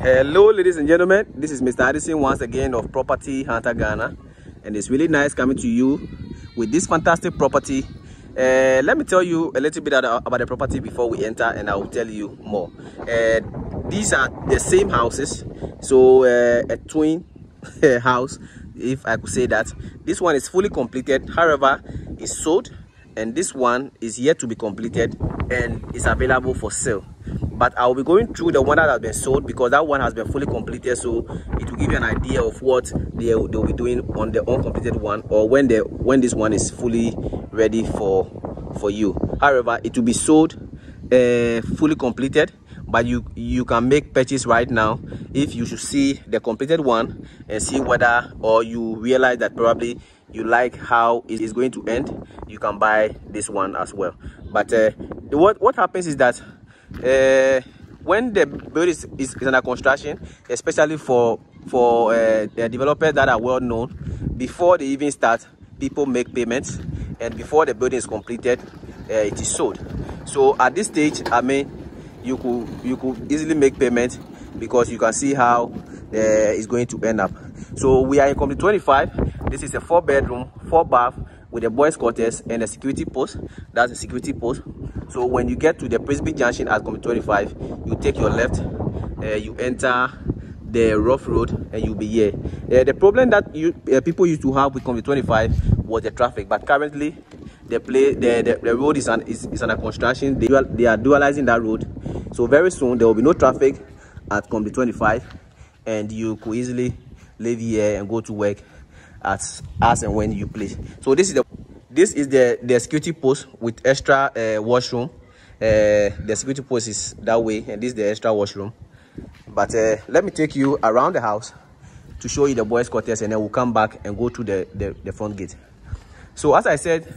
Hello ladies and gentlemen, this is Mr. Addison once again of Property Hunter Ghana, and it's really nice coming to you with this fantastic property. Let me tell you a little bit about the property before we enter, and I will tell you more. These are the same houses, so a twin house, if I could say that. This one is fully completed, however it's sold, and this one is yet to be completed and is available for sale. But I'll be going through the one that has been sold because that one has been fully completed, so it will give you an idea of what they'll be doing on the uncompleted one, or when this one is fully ready for you. However, it will be sold fully completed, but you can make purchase right now. If you should see the completed one and see whether, or you realize that probably you like how it is going to end, you can buy this one as well. But what happens is that when the building is under construction, especially for the developers that are well known, before they even start, people make payments, and before the building is completed, it is sold. So at this stage, I mean, you could easily make payment because you can see how it's going to end up. So we are in Combi 25. This is a 4-bedroom, 4-bath with a boys' quarters and a security post. That's a security post. So when you get to the Prisby junction at Combi 25, you take your left, you enter the rough road, and you'll be here. The problem that people used to have with Combi 25 was the traffic, but currently the road is under construction. They are dualizing that road, so very soon there will be no traffic at Combi 25, and you could easily live here and go to work as and when you please. So this is the security post with extra washroom. The security post is that way, and this is the extra washroom. But let me take you around the house to show you the boys' quarters, and then we'll come back and go to the front gate. So as I said,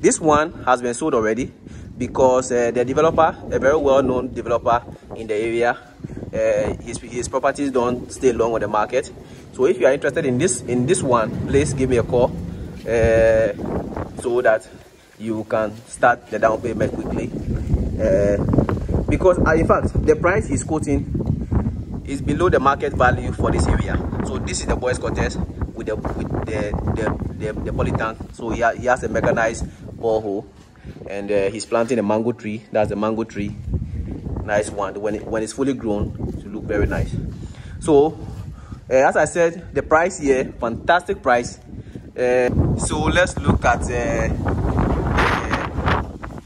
this one has been sold already because the developer, a very well-known developer in the area, his properties don't stay long on the market. So if you are interested in this one, please give me a call so that you can start the down payment quickly. Because in fact, the price he's quoting is below the market value for this area. So this is the boys' quarters with the poly tank. So he has a mechanized borehole, and he's planting a mango tree. That's the mango tree, nice one. When it's fully grown, it will look very nice. So as I said, the price here, fantastic price. So let's look at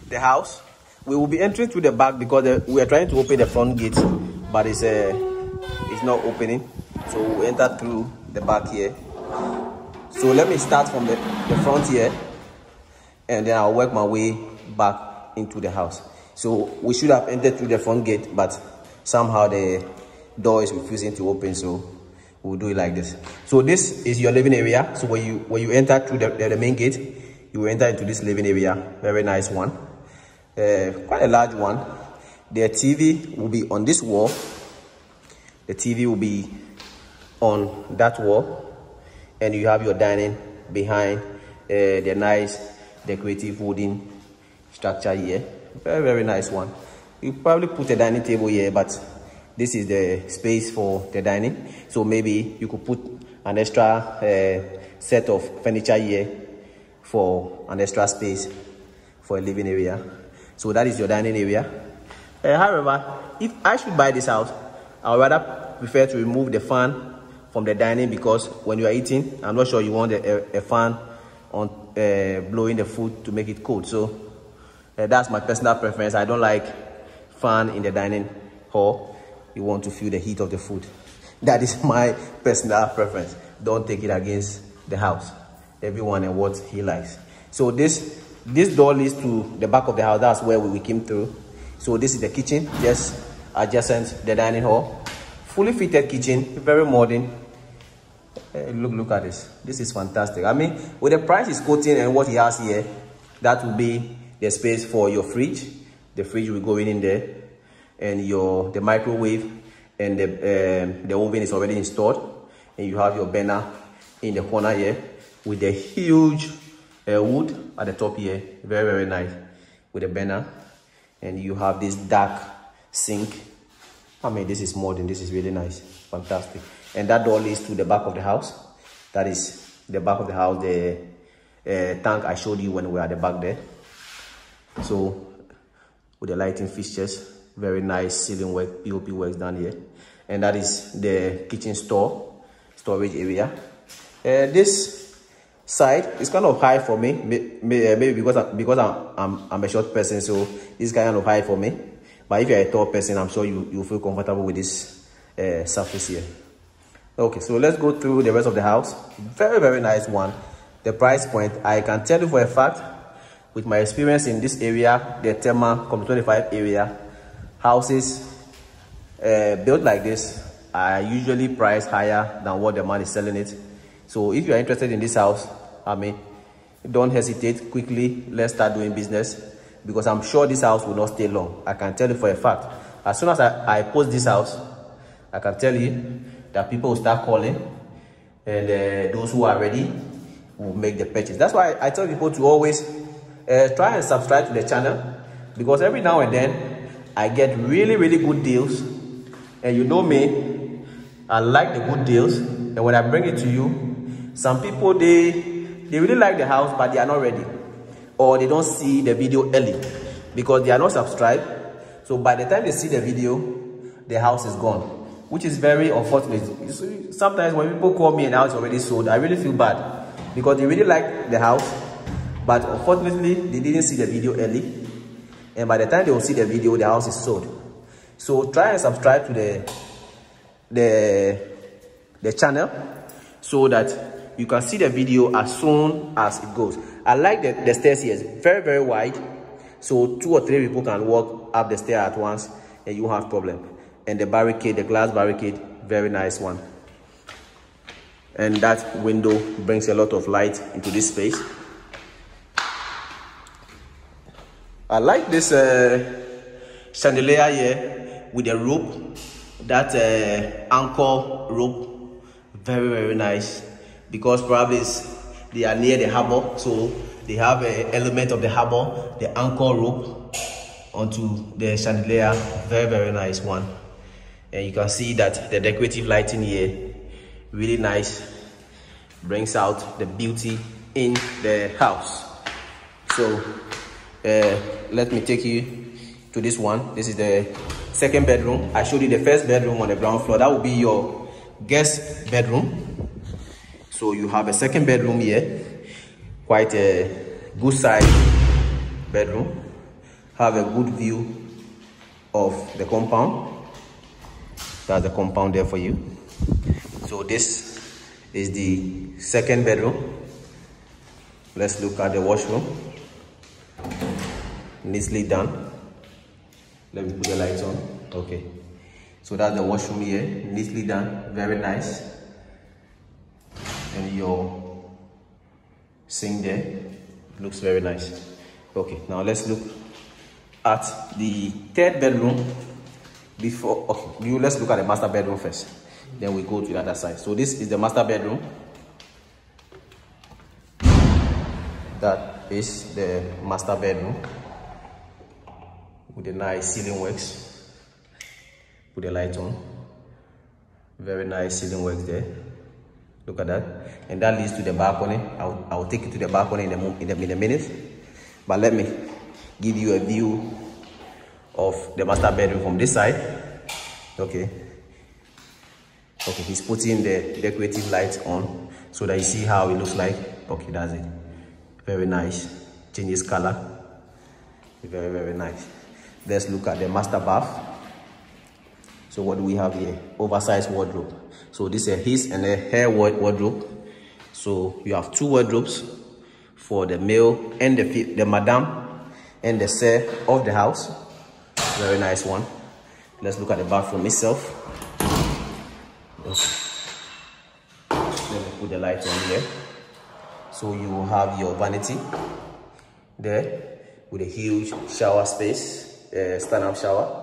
the house. We will be entering through the back because we are trying to open the front gate, but it's not opening. So we enter through the back here. So let me start from the front here, and then I'll work my way back into the house. So we should have entered through the front gate, but somehow the door is refusing to open, so we'll do it like this. So this is your living area. So when you enter through the main gate, you will enter into this living area. Very nice one, quite a large one. The TV will be on this wall. The TV will be on that wall, and you have your dining behind the nice decorative wooden structure here. Very nice one. You probably put a dining table here, but this is the space for the dining. So maybe you could put an extra set of furniture here for an extra space for a living area. So that is your dining area. However, if I should buy this house, I would rather prefer to remove the fan from the dining, because when you are eating, I'm not sure you want a fan on blowing the food to make it cold. So that's my personal preference. I don't like fan in the dining hall. You want to feel the heat of the food. That is my personal preference. Don't take it against the house. Everyone and what he likes. So this door leads to the back of the house. That's where we came through. So this is the kitchen, just adjacent the dining hall. Fully fitted kitchen, very modern. Look at this. This is fantastic. I mean, with the price he's quoting and what he has here, that will be the space for your fridge. The fridge will go in there, and the microwave and the oven is already installed. And you have your burner in the corner here with the huge wood at the top here. Very nice with the burner. And you have this dark sink. I mean, this is modern. This is really nice. Fantastic. And that door leads to the back of the house. That is the back of the house, the tank I showed you when we were at the back there. So with the lighting fixtures, very nice ceiling work, POP works down here. And that is the kitchen storage area. This side is kind of high for me, maybe because I'm a short person, so it's kind of high for me. But if you're a tall person, I'm sure you feel comfortable with this surface here. Okay, so let's go through the rest of the house. Very, very nice one. The price point, I can tell you for a fact, with my experience in this area, the Tema Combi 25 area, houses built like this are usually priced higher than what the man is selling it. So if you are interested in this house, I mean, don't hesitate. Quickly, let's start doing business, because I'm sure this house will not stay long. I can tell you for a fact, as soon as I post this house, I can tell you that people will start calling, and those who are ready will make the purchase. That's why I tell people to always try and subscribe to the channel, because every now and then I get really, really good deals, and you know me, I like the good deals, and when I bring it to you, some people, they really like the house, but they are not ready, or they don't see the video early, because they are not subscribed, so by the time they see the video, the house is gone, which is very unfortunate. Sometimes when people call me and the house is already sold, I really feel bad, because they really like the house, but unfortunately, they didn't see the video early. And by the time they will see the video, the house is sold. So try and subscribe to the channel, so that you can see the video as soon as it goes. I like the stairs here. It's very, very wide. So 2 or 3 people can walk up the stair at once, and you won't have problem. And the barricade, the glass barricade, very nice one. And that window brings a lot of light into this space. I like this chandelier here with a rope, that anchor rope, very, very nice, because probably they are near the harbor, so they have an element of the harbor, the anchor rope onto the chandelier, very, very nice one. And you can see that the decorative lighting here, really nice, brings out the beauty in the house. So let me take you to this one. This is the second bedroom. I showed you the first bedroom on the ground floor. That will be your guest bedroom. So you have a second bedroom here. Quite a good size bedroom. Have a good view of the compound. That's the compound there for you. So this is the second bedroom. Let's look at the washroom. Nicely done. Let me put the lights on. Okay, so that's the washroom here, nicely done, very nice. And your sink there looks very nice. Okay, now let's look at the third bedroom. Let's look at the master bedroom first, then we go to the other side. So this is the master bedroom. That is the master bedroom, with a nice ceiling works. Put the light on. Very nice ceiling works there. Look at that. And that leads to the balcony. I'll take you to the balcony in a minute. But let me give you a view of the master bedroom from this side. Okay. Okay, he's putting the decorative lights on so that you see how it looks like. Okay, that's it. Very nice. Changes color. Very, very nice. Let's look at the master bath. So what do we have here? Oversized wardrobe. So this is his and a hair wardrobe. So you have 2 wardrobes for the male and the madam and the sir of the house. Very nice one. Let's look at the bathroom itself. Let me put the light on here. So you will have your vanity there with a huge shower space. Stand-up shower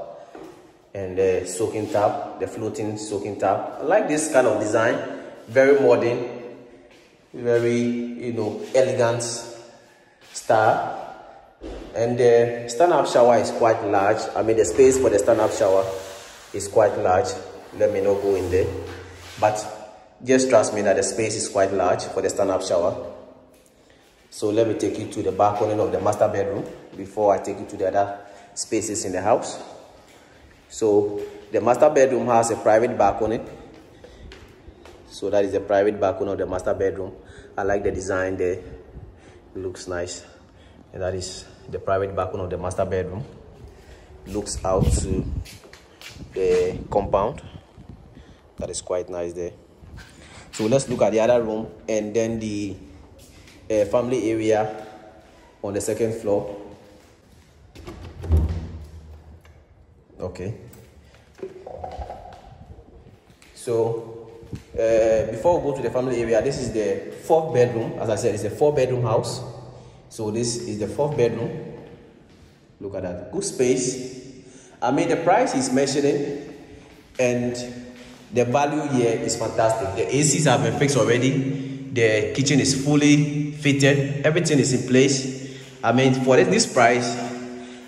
and the soaking tap, the floating soaking tap. I like this kind of design, very modern, very, you know, elegant style. And the stand-up shower is quite large. I mean, the space for the stand-up shower is quite large. Let me not go in there, but just trust me that the space is quite large for the stand-up shower. So let me take you to the balcony of the master bedroom before I take you to the other spaces in the house. So the master bedroom has a private balcony. So that is the private balcony of the master bedroom. I like the design there. It looks nice. And that is the private balcony of the master bedroom. Looks out to the compound. That is quite nice there. So let's look at the other room and then the family area on the second floor. Okay. So before we go to the family area, this is the fourth bedroom. As I said, it's a four-bedroom house. So this is the fourth bedroom. Look at that. Good space. I mean, the price is mentioning and the value here is fantastic. The ACs have been fixed already. The kitchen is fully fitted. Everything is in place. I mean, for this price,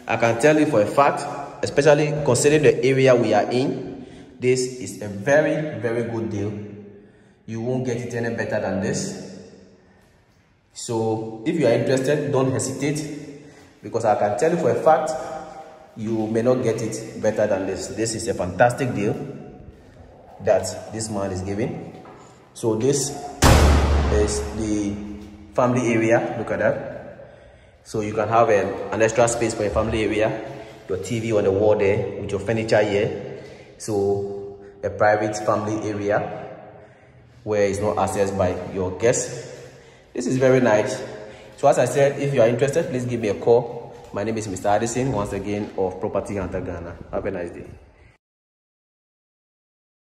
I can tell you for a fact, especially considering the area we are in, this is a very, very good deal. You won't get it any better than this. So if you are interested, don't hesitate, because I can tell you for a fact, you may not get it better than this. This is a fantastic deal that this man is giving. So this is the family area. Look at that. So you can have an extra space for your family area, your TV on the wall there with your furniture here. So a private family area where it's not accessed by your guests. This is very nice. So as I said, if you are interested, please give me a call. My name is Mr. Addison, once again, of Property Hunter Ghana. Have a nice day.